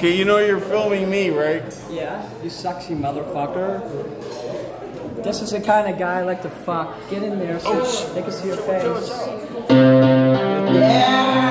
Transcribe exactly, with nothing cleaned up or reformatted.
Okay, you know you're filming me, right? Yeah, you sexy motherfucker. This is the kind of guy I like to fuck. Get in there so oh, they can see your face. Yeah!